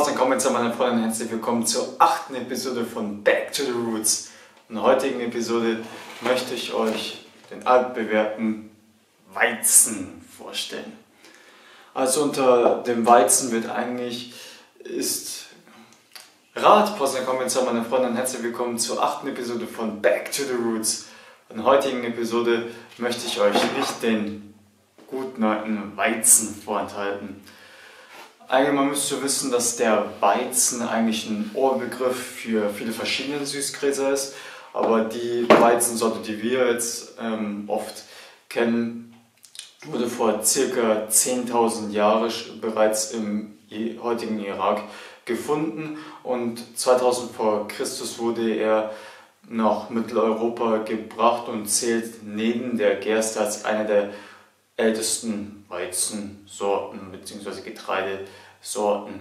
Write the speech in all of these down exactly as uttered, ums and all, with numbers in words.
raus und kommen zu meinen Freunden. Herzlich willkommen zur achten Episode von Back to the Roots. In der heutigen Episode möchte ich euch den altbewährten Weizen vorstellen. Also unter dem Weizen wird eigentlich ist Radpost. Dann kommen zu meinen Freunden. Herzlich willkommen zur achten Episode von Back to the Roots. In der heutigen Episode möchte ich euch nicht den guten alten Weizen vorenthalten. Eigentlich, man müsste wissen, dass der Weizen eigentlich ein Oberbegriff für viele verschiedene Süßgräser ist, aber die Weizensorte, die wir jetzt ähm, oft kennen, wurde vor ca. zehntausend Jahren bereits im heutigen Irak gefunden und zweitausend vor Christus wurde er nach Mitteleuropa gebracht und zählt neben der Gerste als einer der ältesten Weizensorten bzw. Getreidesorten.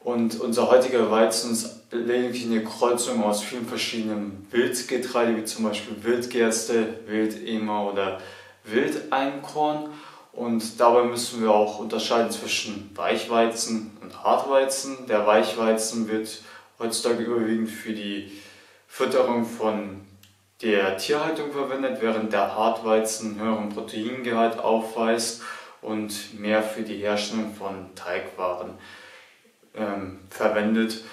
Und unser heutiger Weizen ist lediglich eine Kreuzung aus vielen verschiedenen Wildgetreide, wie zum Beispiel Wildgerste, Wildemer oder Wildeinkorn. Und dabei müssen wir auch unterscheiden zwischen Weichweizen und Hartweizen. Der Weichweizen wird heutzutage überwiegend für die Fütterung von der Tierhaltung verwendet, während der Hartweizen höheren Proteingehalt aufweist und mehr für die Herstellung von Teigwaren ähm, verwendet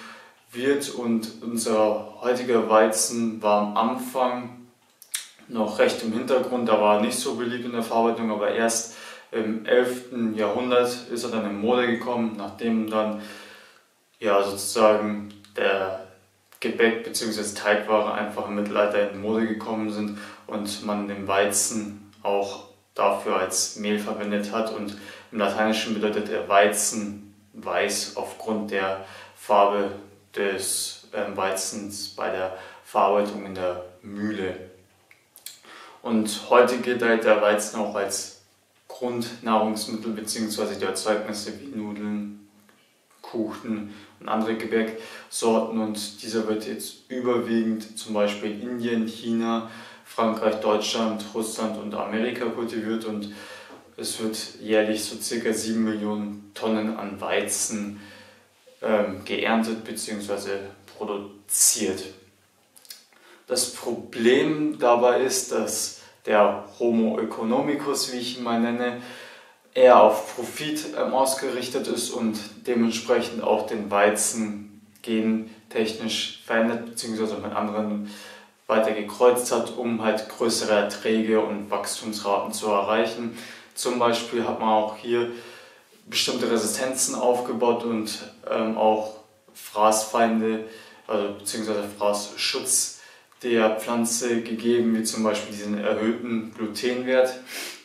wird. Und unser heutiger Weizen war am Anfang noch recht im Hintergrund, da war er nicht so beliebt in der Verarbeitung, aber erst im elften Jahrhundert ist er dann in Mode gekommen, nachdem dann ja sozusagen der Gebäck bzw. Teigware einfach im Mittelalter in Mode gekommen sind und man den Weizen auch dafür als Mehl verwendet hat. Und im Lateinischen bedeutet der Weizen weiß aufgrund der Farbe des Weizens bei der Verarbeitung in der Mühle. Und heute gilt halt der Weizen auch als Grundnahrungsmittel bzw. die Erzeugnisse wie Nudeln, Kuchen und andere Gebäcksorten, und dieser wird jetzt überwiegend zum Beispiel in Indien, China, Frankreich, Deutschland, Russland und Amerika kultiviert, und es wird jährlich so circa sieben Millionen Tonnen an Weizen ähm, geerntet bzw. produziert. Das Problem dabei ist, dass der Homo economicus, wie ich ihn mal nenne, eher auf Profit ähm, ausgerichtet ist und dementsprechend auch den Weizen gentechnisch verändert bzw. mit anderen weiter gekreuzt hat, um halt größere Erträge und Wachstumsraten zu erreichen. Zum Beispiel hat man auch hier bestimmte Resistenzen aufgebaut und ähm, auch Fraßfeinde also, bzw. Fraßschutz der Pflanze gegeben, wie zum Beispiel diesen erhöhten Glutenwert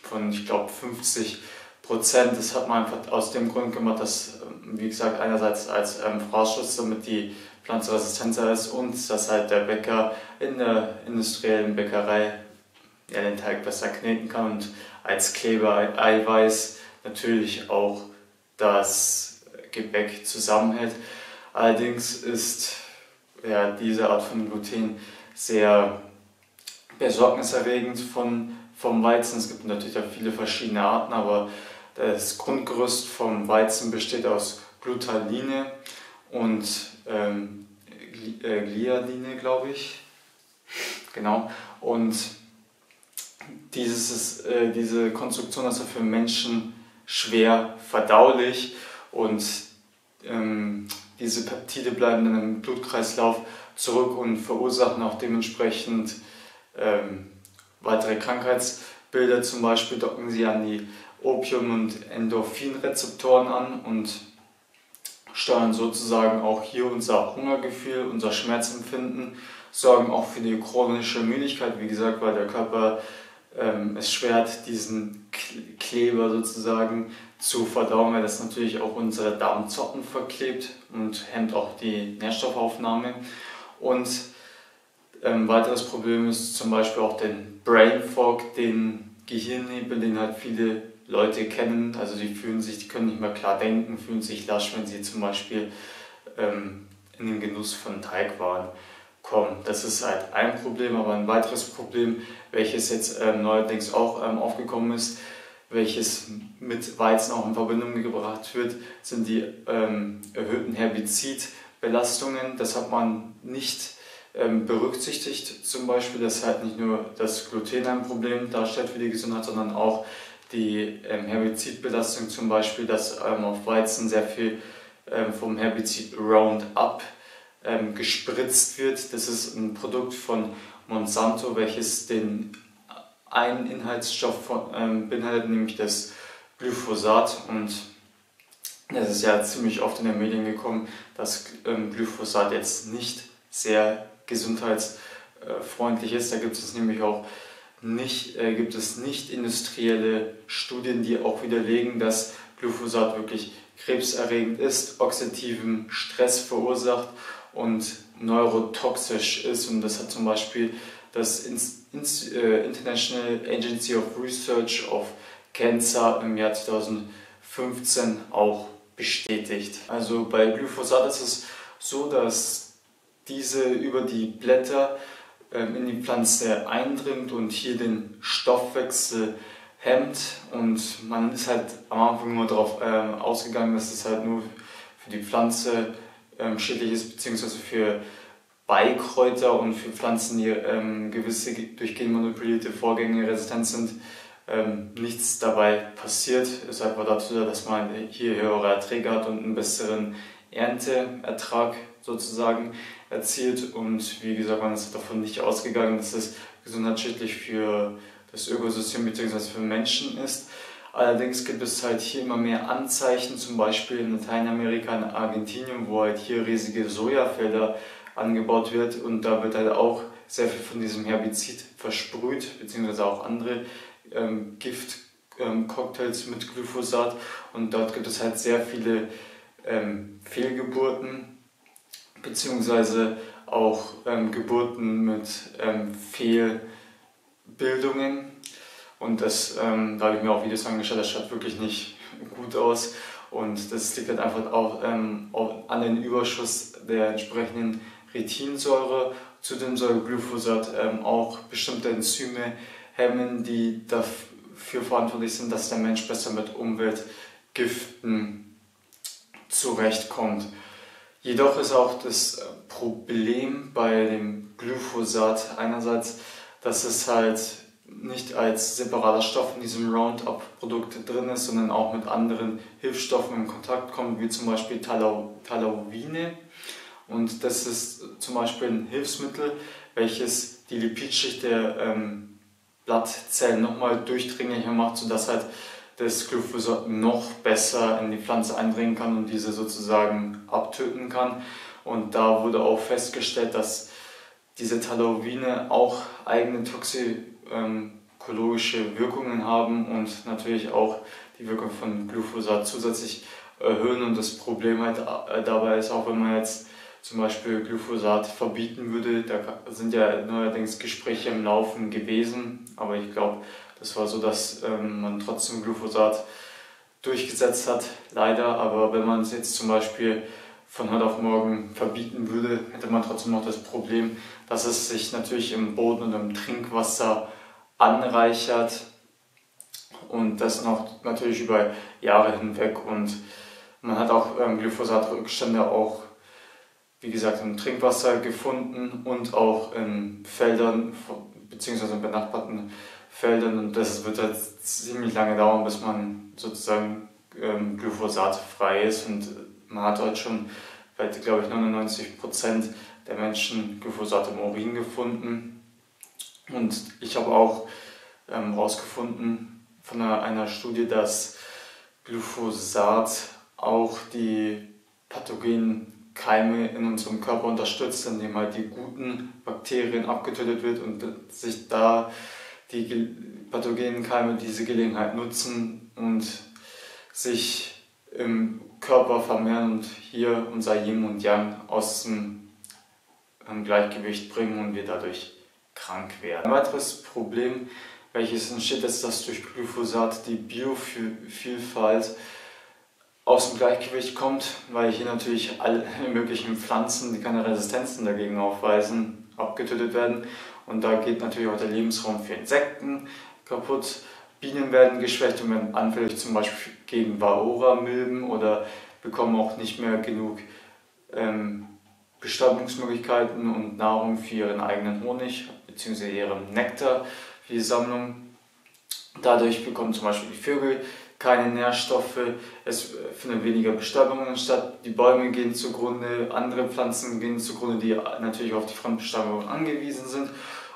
von, ich glaube, fünfzig Prozent. Das hat man einfach aus dem Grund gemacht, dass, wie gesagt, einerseits als ähm, Fraßschutz, damit die Pflanze resistenter ist, und dass halt der Bäcker in der industriellen Bäckerei ja, den Teig besser kneten kann und als Kleber Eiweiß natürlich auch das Gebäck zusammenhält. Allerdings ist ja, diese Art von Gluten sehr besorgniserregend von, vom Weizen. Es gibt natürlich auch viele verschiedene Arten, aber das Grundgerüst vom Weizen besteht aus Glutanine und ähm, Gliadine, glaube ich. Genau. Und dieses ist, äh, diese Konstruktion ist für Menschen schwer verdaulich, und ähm, diese Peptide bleiben dann im Blutkreislauf zurück und verursachen auch dementsprechend ähm, weitere Krankheitsbilder. Zum Beispiel docken sie an die Opium- und Endorphinrezeptoren an und steuern sozusagen auch hier unser Hungergefühl, unser Schmerzempfinden, sorgen auch für die chronische Müdigkeit, wie gesagt, weil der Körper ähm, es schwer hat, diesen Kleber sozusagen zu verdauen, weil das natürlich auch unsere Darmzotten verklebt und hemmt auch die Nährstoffaufnahme. Und ein weiteres Problem ist zum Beispiel auch den Brain Fog, den Gehirnnebel, den halt viele Leute kennen. Also die fühlen sich, die können nicht mehr klar denken, fühlen sich lasch, wenn sie zum Beispiel ähm, in den Genuss von Teigwaren kommen. Das ist halt ein Problem, aber ein weiteres Problem, welches jetzt ähm, neuerdings auch ähm, aufgekommen ist, welches mit Weizen auch in Verbindung gebracht wird, sind die ähm, erhöhten Herbizidbelastungen. Das hat man nicht ähm, berücksichtigt, zum Beispiel, dass halt nicht nur das Gluten ein Problem darstellt für die Gesundheit, sondern auch die ähm, Herbizidbelastung, zum Beispiel, dass ähm, auf Weizen sehr viel ähm, vom Herbizid Roundup ähm, gespritzt wird. Das ist ein Produkt von Monsanto, welches den einen Inhaltsstoff von, ähm, beinhaltet, nämlich das Glyphosat, und es ist ja ziemlich oft in den Medien gekommen, dass ähm, Glyphosat jetzt nicht sehr gesundheitsfreundlich ist. Da gibt es nämlich auch nicht, äh, gibt es nicht industrielle Studien, die auch widerlegen, dass Glyphosat wirklich krebserregend ist, oxidativen Stress verursacht und neurotoxisch ist, und das hat zum Beispiel das International Agency of Research of Cancer im Jahr zweitausendfünfzehn auch bestätigt. Also bei Glyphosat ist es so, dass diese über die Blätter in die Pflanze eindringt und hier den Stoffwechsel hemmt, und man ist halt am Anfang nur darauf ausgegangen, dass es halt nur für die Pflanze schädlich ist, beziehungsweise für Beikräuter und für Pflanzen, die ähm, gewisse durch genmanipulierte Vorgänge resistent sind, ähm, nichts dabei passiert. Ist einfach dazu da, dass man hier höhere Erträge hat und einen besseren Ernteertrag sozusagen erzielt. Und wie gesagt, man ist davon nicht ausgegangen, dass es gesundheitsschädlich für das Ökosystem bzw. für Menschen ist. Allerdings gibt es halt hier immer mehr Anzeichen, zum Beispiel in Lateinamerika, in Argentinien, wo halt hier riesige Sojafelder angebaut wird, und da wird halt auch sehr viel von diesem Herbizid versprüht, beziehungsweise auch andere ähm, Giftcocktails ähm, mit Glyphosat, und dort gibt es halt sehr viele ähm, Fehlgeburten, beziehungsweise auch ähm, Geburten mit ähm, Fehlbildungen, und das, ähm, da habe ich mir auch Videos angeschaut, das schaut wirklich nicht gut aus, und das liegt halt einfach auch, ähm, auch an den Überschuss der entsprechenden Retinsäure. Zudem soll Glyphosat ähm, auch bestimmte Enzyme hemmen, die dafür verantwortlich sind, dass der Mensch besser mit Umweltgiften zurechtkommt. Jedoch ist auch das Problem bei dem Glyphosat einerseits, dass es halt nicht als separater Stoff in diesem Roundup-Produkt drin ist, sondern auch mit anderen Hilfsstoffen in Kontakt kommt, wie zum Beispiel Tallauine. Und das ist zum Beispiel ein Hilfsmittel, welches die Lipidschicht der ähm, Blattzellen nochmal durchdringlicher macht, sodass halt das Glyphosat noch besser in die Pflanze eindringen kann und diese sozusagen abtöten kann. Und da wurde auch festgestellt, dass diese Tallauine auch eigene toxikologische Wirkungen haben und natürlich auch die Wirkung von Glyphosat zusätzlich erhöhen. Und das Problem halt dabei ist auch, wenn man jetzt zum Beispiel Glyphosat verbieten würde, da sind ja neuerdings Gespräche im Laufen gewesen, aber ich glaube, das war so, dass ähm, man trotzdem Glyphosat durchgesetzt hat, leider. Aber wenn man es jetzt zum Beispiel von heute auf morgen verbieten würde, hätte man trotzdem noch das Problem, dass es sich natürlich im Boden und im Trinkwasser anreichert, und das noch natürlich über Jahre hinweg, und man hat auch ähm, Glyphosatrückstände auch, wie gesagt, im Trinkwasser gefunden und auch in Feldern bzw. in benachbarten Feldern, und das wird halt ziemlich lange dauern, bis man sozusagen ähm, glyphosatfrei ist, und man hat heute schon, glaube ich, neunundneunzig Prozent der Menschen Glyphosat im Urin gefunden. Und ich habe auch ähm, herausgefunden von einer, einer Studie, dass Glyphosat auch die pathogenen Keime in unserem Körper unterstützt, indem halt die guten Bakterien abgetötet wird und sich da die pathogenen Keime diese Gelegenheit nutzen und sich im Körper vermehren und hier unser Yin und Yang aus dem Gleichgewicht bringen und wir dadurch krank werden. Ein weiteres Problem, welches entsteht, ist, dass durch Glyphosat die Biovielfalt aus dem Gleichgewicht kommt, weil hier natürlich alle möglichen Pflanzen, die keine Resistenzen dagegen aufweisen, abgetötet werden, und da geht natürlich auch der Lebensraum für Insekten kaputt. Bienen werden geschwächt und werden anfällig zum Beispiel gegen Varroa Milben oder bekommen auch nicht mehr genug ähm, Bestattungsmöglichkeiten und Nahrung für ihren eigenen Honig bzw. ihren Nektar für die Sammlung. Dadurch bekommen zum Beispiel die Vögel keine Nährstoffe, es finden weniger Bestattungen statt, die Bäume gehen zugrunde, andere Pflanzen gehen zugrunde, die natürlich auf die Fremdbestattungen angewiesen sind.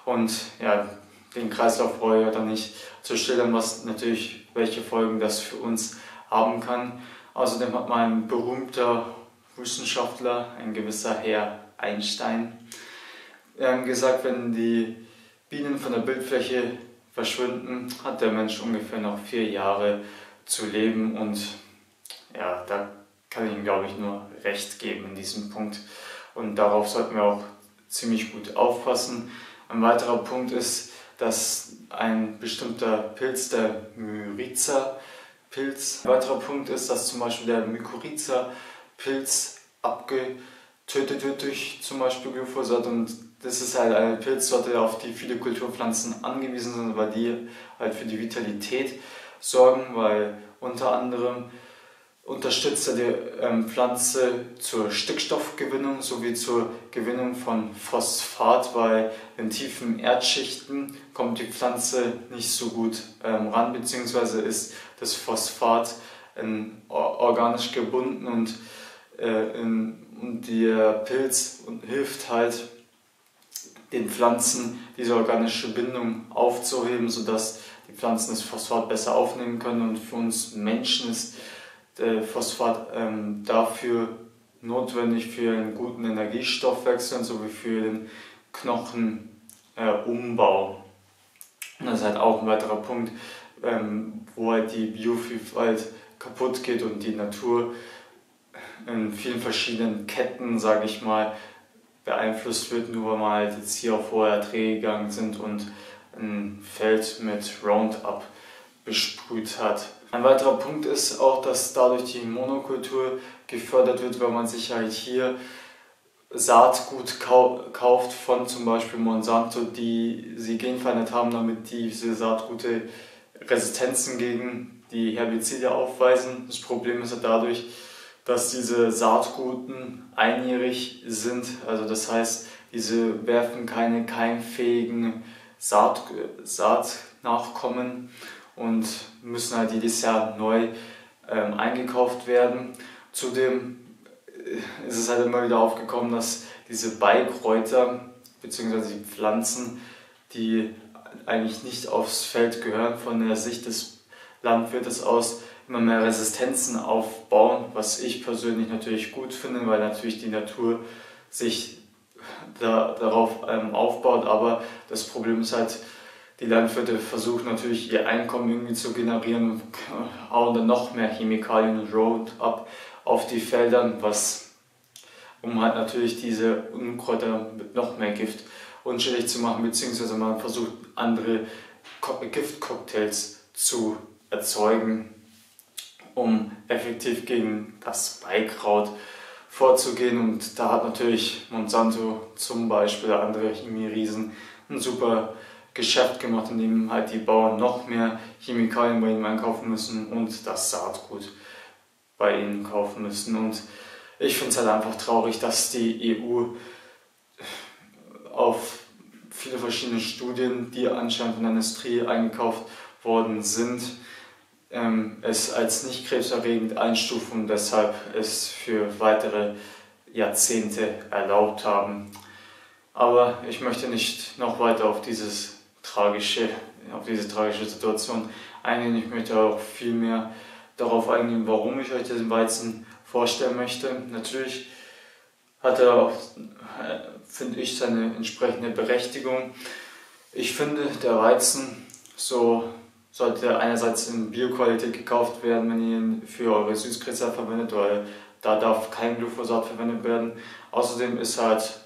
Und ja, den Kreislauf brauche ich dann nicht zu schildern, was natürlich, welche Folgen das für uns haben kann. Außerdem hat mein berühmter Wissenschaftler, ein gewisser Herr Einstein, gesagt, wenn die Bienen von der Bildfläche verschwinden, hat der Mensch ungefähr noch vier Jahre zu leben. Und ja, da kann ich ihm, glaube ich, nur recht geben in diesem Punkt. Und darauf sollten wir auch ziemlich gut aufpassen. Ein weiterer Punkt ist, dass ein bestimmter Pilz, der Mykorrhiza-Pilz, ein weiterer Punkt ist, dass zum Beispiel der Mykorrhiza-Pilz abgetötet wird durch zum Beispiel Glyphosat, und das ist halt eine Pilzsorte, auf die viele Kulturpflanzen angewiesen sind, weil die halt für die Vitalität sorgen, weil unter anderem unterstützt er die Pflanze zur Stickstoffgewinnung sowie zur Gewinnung von Phosphat. Bei den tiefen Erdschichten kommt die Pflanze nicht so gut ähm, ran, beziehungsweise ist das Phosphat in, organisch gebunden, und, äh, in, und der Pilz und hilft halt den Pflanzen, diese organische Bindung aufzuheben, sodass die Pflanzen das Phosphat besser aufnehmen können. Und für uns Menschen ist Phosphat ähm, dafür notwendig, für einen guten Energiestoffwechsel sowie für den Knochenumbau. Äh, das ist halt auch ein weiterer Punkt, ähm, wo halt die Biovielfalt kaputt geht und die Natur in vielen verschiedenen Ketten, sage ich mal, beeinflusst wird, nur weil wir halt jetzt hier auf hohe Erträge gegangen sind und ein Feld mit Roundup besprüht hat. Ein weiterer Punkt ist auch, dass dadurch die Monokultur gefördert wird, weil man sich halt hier Saatgut kau kauft von zum Beispiel Monsanto, die sie genverändert haben, damit diese Saatgute Resistenzen gegen die Herbizide aufweisen. Das Problem ist halt dadurch, dass diese Saatguten einjährig sind, also das heißt, diese werfen keine keimfähigen Saat Saatnachkommen und müssen halt jedes Jahr neu ähm, eingekauft werden. Zudem ist es halt immer wieder aufgekommen, dass diese Beikräuter bzw. die Pflanzen, die eigentlich nicht aufs Feld gehören, von der Sicht des Landwirtes aus immer mehr Resistenzen aufbauen, was ich persönlich natürlich gut finde, weil natürlich die Natur sich da, darauf ähm, aufbaut. Aber das Problem ist halt, die Landwirte versuchen natürlich ihr Einkommen irgendwie zu generieren und hauen dann noch mehr Chemikalien und Roundup auf die Feldern, was, um halt natürlich diese Unkräuter mit noch mehr Gift unschädlich zu machen, beziehungsweise man versucht andere Giftcocktails zu erzeugen, um effektiv gegen das Beikraut vorzugehen. Und da hat natürlich Monsanto zum Beispiel oder andere Chemieriesen ein super Geschäft gemacht, indem halt die Bauern noch mehr Chemikalien bei ihnen einkaufen müssen und das Saatgut bei ihnen kaufen müssen. Und ich finde es halt einfach traurig, dass die E U auf viele verschiedene Studien, die anscheinend in der Industrie eingekauft worden sind, ähm, es als nicht krebserregend einstufen und deshalb es für weitere Jahrzehnte erlaubt haben. Aber ich möchte nicht noch weiter auf dieses tragische, auf diese tragische Situation eingehen. Ich möchte auch viel mehr darauf eingehen, warum ich euch diesen Weizen vorstellen möchte. Natürlich hat er auch, finde ich, seine entsprechende Berechtigung. Ich finde, der Weizen so sollte einerseits in Bioqualität gekauft werden, wenn ihr ihn für eure Süßgräser verwendet, weil da darf kein Glyphosat verwendet werden. Außerdem ist halt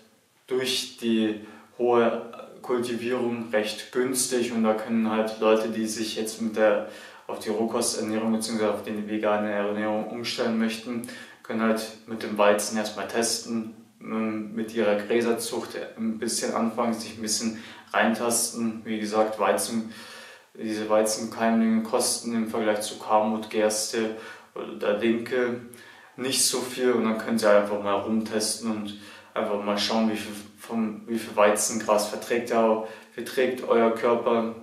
durch die hohe Kultivierung recht günstig, und da können halt Leute, die sich jetzt mit der, auf die Rohkosternährung bzw. auf die vegane Ernährung umstellen möchten, können halt mit dem Weizen erstmal testen, mit ihrer Gräserzucht ein bisschen anfangen, sich ein bisschen reintasten. Wie gesagt, Weizen diese Weizenkeimlinge kosten im Vergleich zu Karmut, Gerste oder Dinkel nicht so viel, und dann können Sie einfach mal rumtesten und einfach mal schauen, wie viel, vom, wie viel Weizengras verträgt, der, verträgt euer Körper,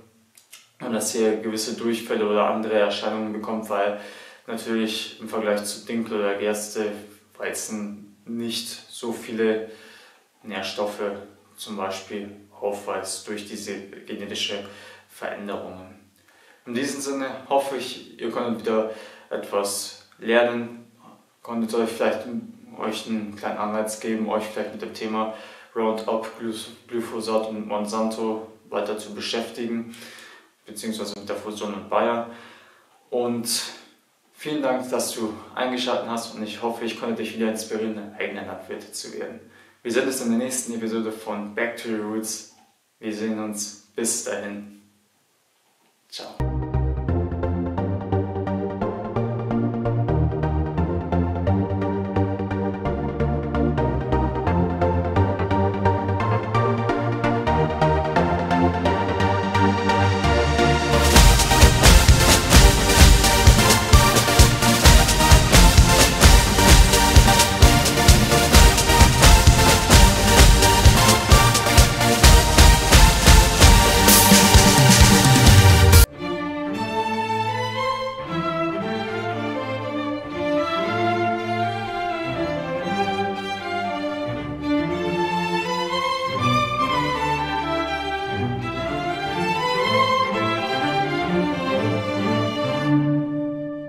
und dass ihr gewisse Durchfälle oder andere Erscheinungen bekommt, weil natürlich im Vergleich zu Dinkel oder Gerste Weizen nicht so viele Nährstoffe zum Beispiel aufweist durch diese genetische Veränderungen. In diesem Sinne hoffe ich, ihr konntet wieder etwas lernen, konntet euch vielleicht euch einen kleinen Anreiz geben, euch vielleicht mit dem Thema Roundup, Glyphosat und Monsanto weiter zu beschäftigen, beziehungsweise mit der Fusion mit Bayer. Und vielen Dank, dass du eingeschaltet hast, und ich hoffe, ich konnte dich wieder inspirieren, ein eigener Landwirt zu werden. Wir sehen uns in der nächsten Episode von Back to the Roots. Wir sehen uns. Bis dahin. Ciao.